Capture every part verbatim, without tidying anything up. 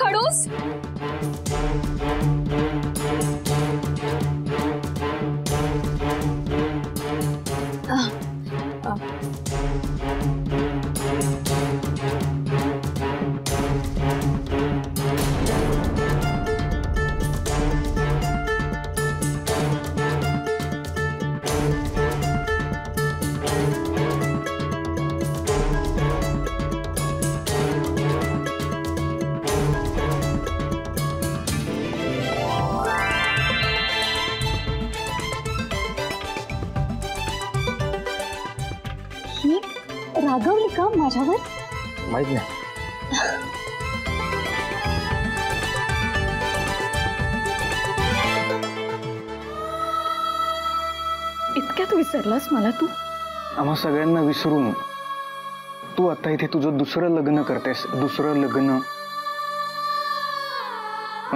खड़ूस। राघव ने काम माझ्यावर माहित नाही। इतक्यात विसरलास मला तू? आम्हा सगळ्यांना विसरून तू आता इथे तुझं दुसरं लग्न करतेस। दुसरं लग्न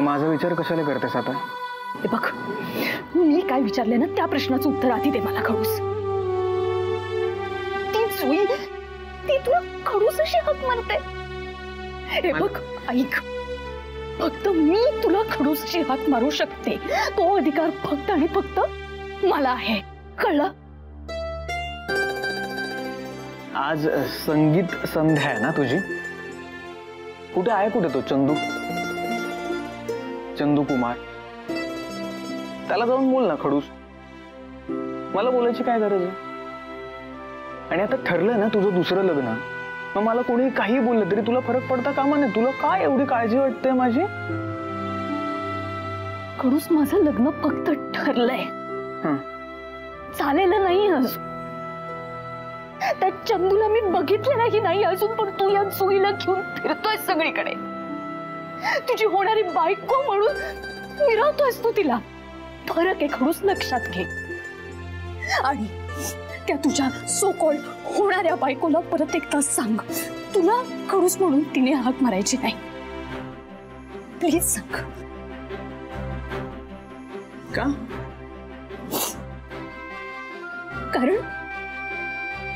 माझा विचार कशाला करतेस आता? हे बघ, मी काय विचारले ना त्या प्रश्नाचं उत्तर आधी दे मला खडूस। ती तुला खडूस अशी हक म्हणते? हे बघ ऐक, फक्त मी तुला खडूसची हाक मारू शकते। तो अधिकार फक्त आणि फक्त मला आहे, कळलं? आज संगीत संध्या आहे ना तुझी? कुठे आहे कुठे तो चंदू? चंदू कुमार, त्याला जाऊन बोल ना खडूस। मला बोलायची काय गरज आहे? आणि आता ठरलं ना तुझं दुसरं लग्न, मग मला कोणी काही बोललं तरी तुला फरक पडता कामा नाही। तुला काय एवढी काळजी वाटते माझी? खडूस, माझं लग्न फक्त ठरलंय, झालेलं नाही अजून। त्या चंदूला मी बघितलं नाही नाही अजून, पण तू या जुईला घेऊन फिरतोय सगळीकडे। तुझी होणारी बायको म्हणून मिरवतोयस तू तिला। फरक आहे खडूस, लक्षात घे। आणि त्या तुझ्या सोकॉल होणाऱ्या बायकोला परत एकदा सांग, तुला खडूस म्हणून तिने हाक मारायची नाही। प्लीज सांग। का? कारण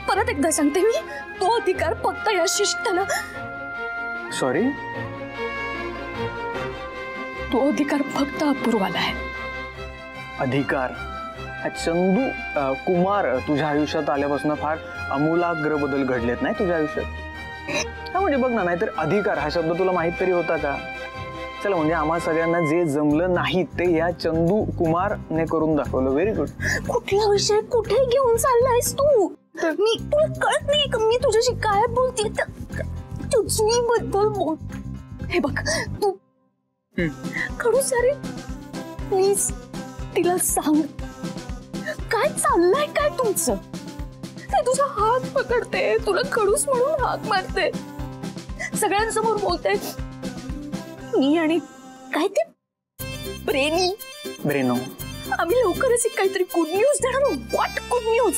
परत एकदा सांगते मी, तो अधिकार फक्त या शिष्टाला। सॉरी, तो अधिकार फक्त अपूर्वाला आहे। अधिकार? चंदू कुमार तुझ्या आयुष्यात आल्यापासून फार अमूलाग्र बदल घडलेत नाही तुझ्या आयुष्यात? हा म्हणजे बघ ना, नाहीतर अधिकार हा शब्द तुला माहित तरी होता का? चला, म्हणजे आम्हा सगळ्यांना जे जमलं नाही ते या चंदू कुमारने करून दाखवलं। Very good. कुठला विषय कुठे घेऊन चाललायस तू? मी तुला कळत नाही का मी तुझ्याशी काय बोलते? तुझी बद्दल बोल। हे बघ तू खडू सारे, प्लीज तिला सांग काय चाललंय काय तुमचं? ते तुझा हात पकडते, तुला खडूस म्हणून हाक मारते, सगळ्यांसमोर बोलते मी आणि काय ते ब्रेनी ब्रेनो। आम्ही लवकरच एक काहीतरी गुड न्यूज देणार आहोत। What good news?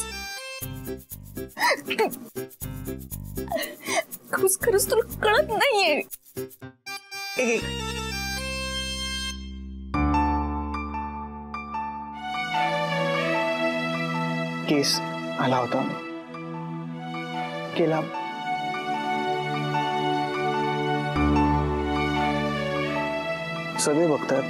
खडूस, खरंच तुला कळत नाहीये। केस आला होता केला, सगळे बघतात।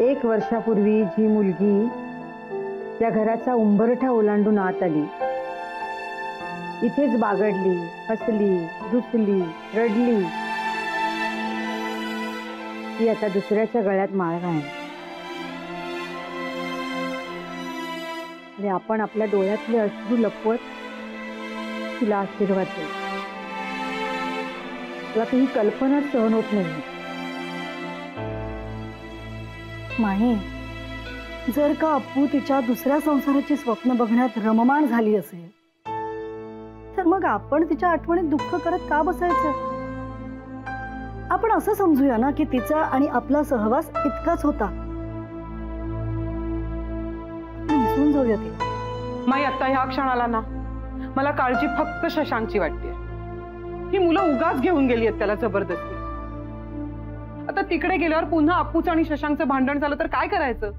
एक वर्षापूर्वी जी मुलगी या घराचा उंबरठा ओलांडून आत आली, इथेच बागडली, हसली, रुसली, रडली, ती आता दुसऱ्याच्या गळ्यात माळ घालते। आपण आपल्या डोळ्यातले अश्रू लपवत तिला आशीर्वाद देतो। तुला काही कल्पना सहन होत नाही माही। जर का अप्पू तिच्या दुसऱ्या संसाराची स्वप्न बघण्यात रममाण झाली असेल तर मग आपण तिच्या आठवणीत दुःख करत का बसायचं? आपण असं समजूया ना की तिचा आणि आपला सहवास इतकाच होता, विसरून जाऊया ते। माई आता ह्या क्षणाला ना मला काळजी फक्त शशांकची वाटते। ही मुलं उगाच घेऊन गेली आहेत त्याला जबरदस्ती। आता तिकडे गेल्यावर पुन्हा अप्पूचं आणि शशांकचं भांडण झालं तर काय करायचं?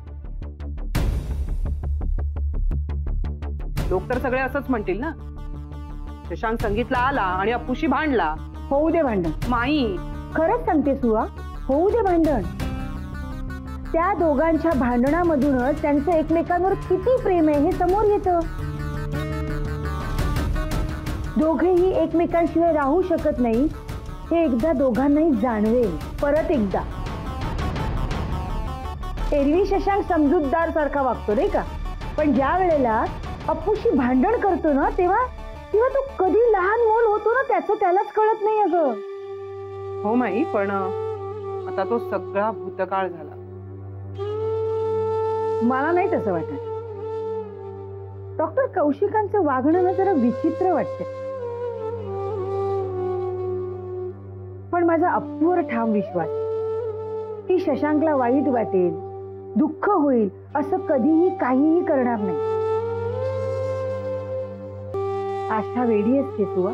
लोक तर सगळे असंच म्हणतील ना, शशांक संगीतला आला आणि अप्पूशी भांडला। होऊ दे भांडण माई, खरंच सांगते सुआ, होऊ दे भांडण। त्या दोघांच्या भांडणामधूनच त्यांचं एकमेकांवर किती प्रेम आहे हे समोर येतं। दोघेही एकमेकांशिवाय राहू शकत नाही हे एकदा दोघांनाही जाणवेल। परत एकदा एरवी शशांक समजूतदार सारखा वागतो नाही का, पण ज्या वेळेला अप्पूशी भांडण करतो ना तेव्हा तेव्हा तो कधी लहान मूल होतो ना त्याचं त्यालाच कळत नाही। अगं हो माई, पण आता तो सगळा भूतकाळ झाला। मला नाही तसं वाटत। डॉक्टर कौशिकांचं वागणं ना जरा विचित्र वाटतं, पण माझा अप्पूवर ठाम विश्वास, ती शशांकला वाईट वाटेल, दुःख होईल असं कधीही काहीही करणार नाही। आशा वेडी असते सुआ,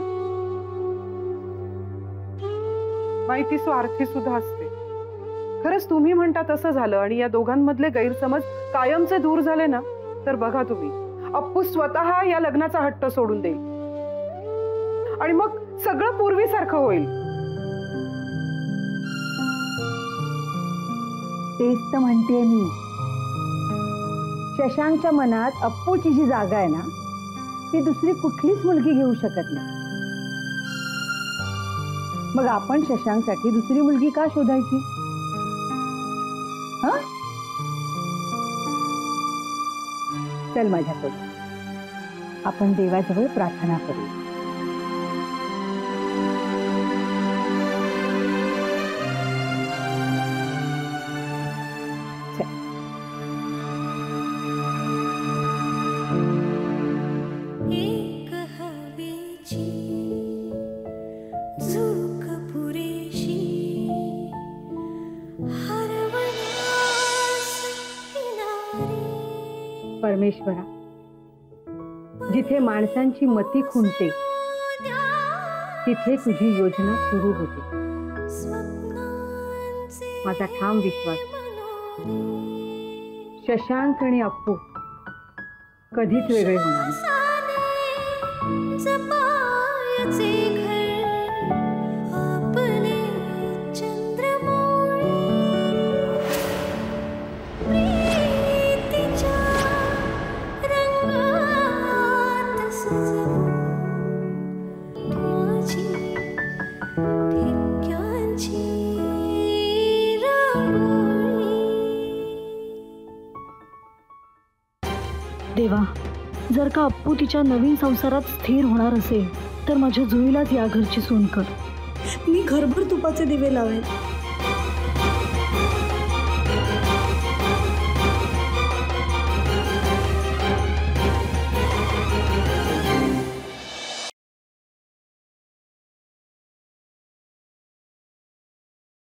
माहिती स्वार्थी सुद्धा असते। खरंच तुम्ही म्हणता तसं झालं आणि या दोघांमधले गैरसमज कायमचे दूर झाले ना तर बघा तुम्ही, अप्पू स्वतः या लग्नाचा हट्ट सोडून देईल आणि मग सगळं पूर्वीसारखं होईल। तेच तर म्हणते मी, शशांकच्या मनात अप्पूची जी जागा आहे ना ती दुसरी कुठलीच मुलगी घेऊ शकत नाही। मग आपण शशांकसाठी दुसरी मुलगी का शोधायची? हा, चल माझ्यासोबत आपण देवाजवळ प्रार्थना करू। परमेश्वरा, जिथे माणसांची मती खुंटते तिथे तुझी योजना सुरू होते। माझा ठाम विश्वास, शशांक आणि अप्पू कधीच वेगळे होणार नाही। देवा, जर का अप्पू तिच्या नवीन संसारात स्थिर होणार असेल तर माझ्या जुईलाच या घरची सून कर। मी घरभर तुपाचे दिवे लावेन।